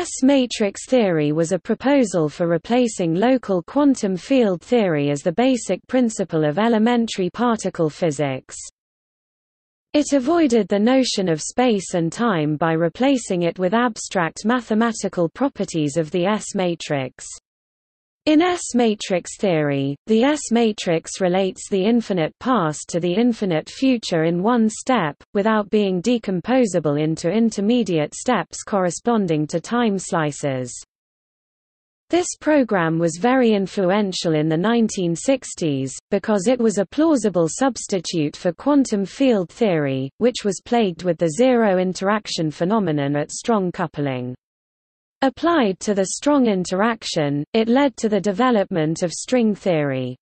S-matrix theory was a proposal for replacing local quantum field theory as the basic principle of elementary particle physics. It avoided the notion of space and time by replacing it with abstract mathematical properties of the S-matrix. In S-matrix theory, the S-matrix relates the infinite past to the infinite future in one step, without being decomposable into intermediate steps corresponding to time slices. This program was very influential in the 1960s, because it was a plausible substitute for quantum field theory, which was plagued with the zero interaction phenomenon at strong coupling. Applied to the strong interaction, it led to the development of string theory.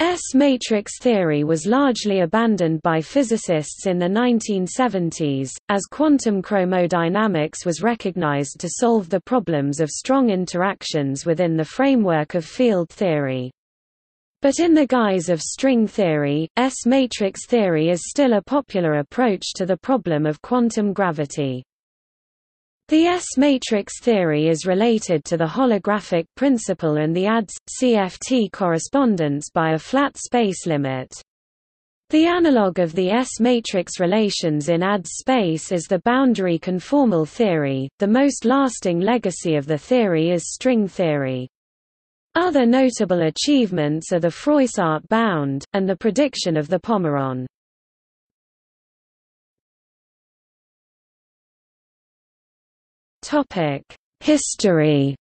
S-matrix theory was largely abandoned by physicists in the 1970s, as quantum chromodynamics was recognized to solve the problems of strong interactions within the framework of field theory. But in the guise of string theory, S-matrix theory is still a popular approach to the problem of quantum gravity. The S-matrix theory is related to the holographic principle and the AdS/CFT correspondence by a flat space limit. The analogue of the S-matrix relations in AdS space is the boundary conformal theory. The most lasting legacy of the theory is string theory. Other notable achievements are the Froissart bound, and the prediction of the Pomeron. History.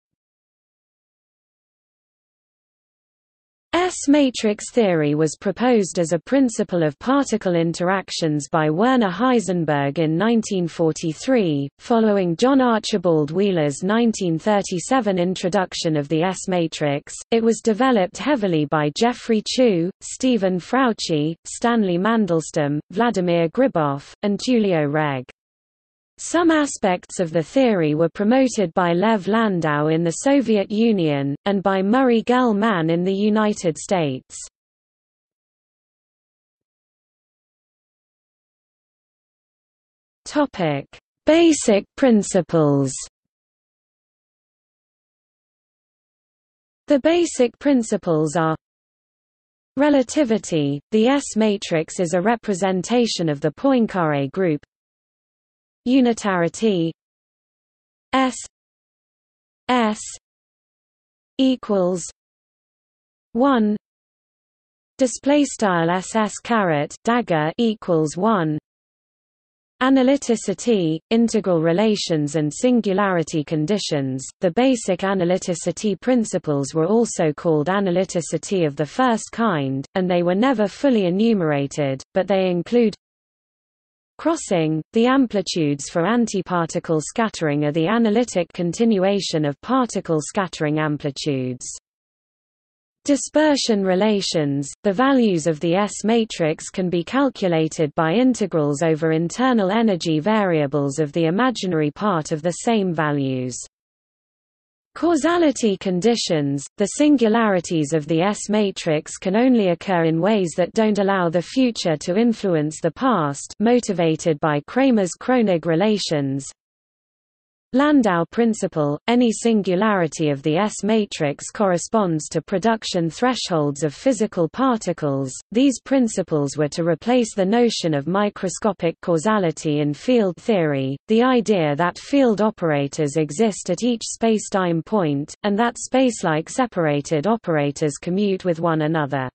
S-matrix theory was proposed as a principle of particle interactions by Werner Heisenberg in 1943, following John Archibald Wheeler's 1937 introduction of the S-matrix. It was developed heavily by Geoffrey Chew, Stephen Frautschi, Stanley Mandelstam, Vladimir Gribov, and Giulio Regge. Some aspects of the theory were promoted by Lev Landau in the Soviet Union, and by Murray Gell-Mann in the United States. Basic principles. The basic principles are relativity. The S-matrix is a representation of the Poincaré group. Unitarity. S equals 1. Display style SS_dagger equals 1. Analyticity, integral relations and singularity conditions. The basic analyticity principles were also called analyticity of the first kind, and they were never fully enumerated, but they include crossing. The amplitudes for antiparticle scattering are the analytic continuation of particle scattering amplitudes. Dispersion relations. The values of the S-matrix can be calculated by integrals over internal energy variables of the imaginary part of the same values. Causality conditions. The singularities of the S-matrix can only occur in ways that don't allow the future to influence the past, motivated by Kramers–Kronig relations. Landau principle. Any singularity of the S-matrix corresponds to production thresholds of physical particles. These principles were to replace the notion of microscopic causality in field theory, the idea that field operators exist at each spacetime point, and that spacelike separated operators commute with one another.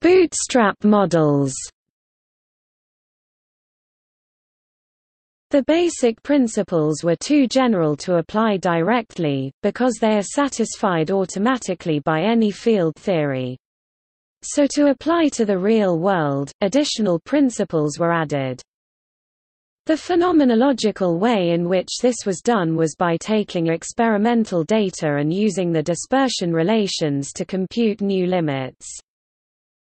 Bootstrap models. The basic principles were too general to apply directly, because they are satisfied automatically by any field theory. So to apply to the real world, additional principles were added. The phenomenological way in which this was done was by taking experimental data and using the dispersion relations to compute new limits.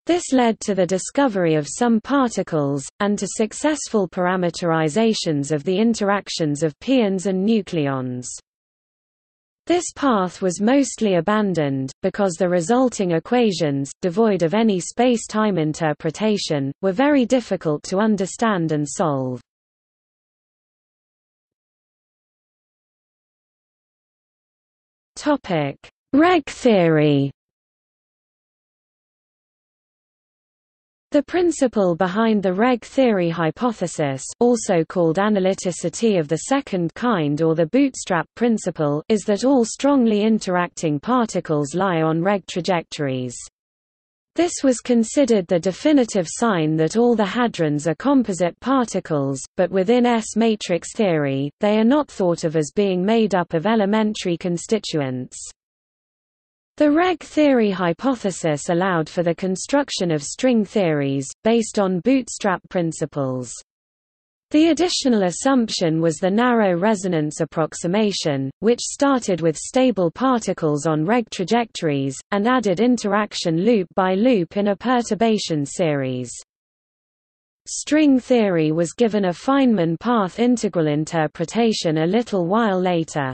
This led to the discovery of some particles, and to successful parameterizations of the interactions of pions and nucleons. This path was mostly abandoned, because the resulting equations, devoid of any space-time interpretation, were very difficult to understand and solve. Regge theory. The principle behind the Regge theory hypothesis, also called analyticity of the second kind or the bootstrap principle, is that all strongly interacting particles lie on Regge trajectories. This was considered the definitive sign that all the hadrons are composite particles, but within S-matrix theory, they are not thought of as being made up of elementary constituents. The Regge theory hypothesis allowed for the construction of string theories, based on bootstrap principles. The additional assumption was the narrow resonance approximation, which started with stable particles on Regge trajectories, and added interaction loop by loop in a perturbation series. String theory was given a Feynman path integral interpretation a little while later.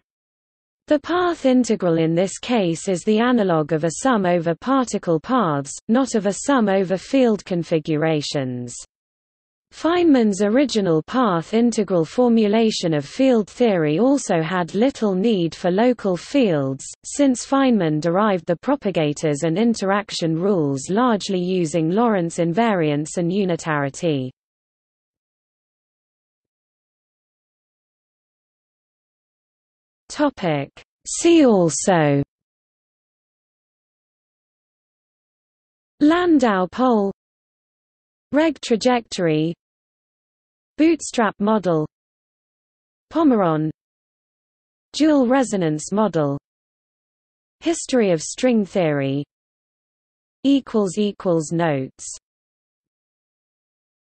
The path integral in this case is the analogue of a sum over particle paths, not of a sum over field configurations. Feynman's original path integral formulation of field theory also had little need for local fields, since Feynman derived the propagators and interaction rules largely using Lorentz invariance and unitarity. See also: Landau pole, Regge trajectory, bootstrap model, Pomeron, dual resonance model, history of string theory. Notes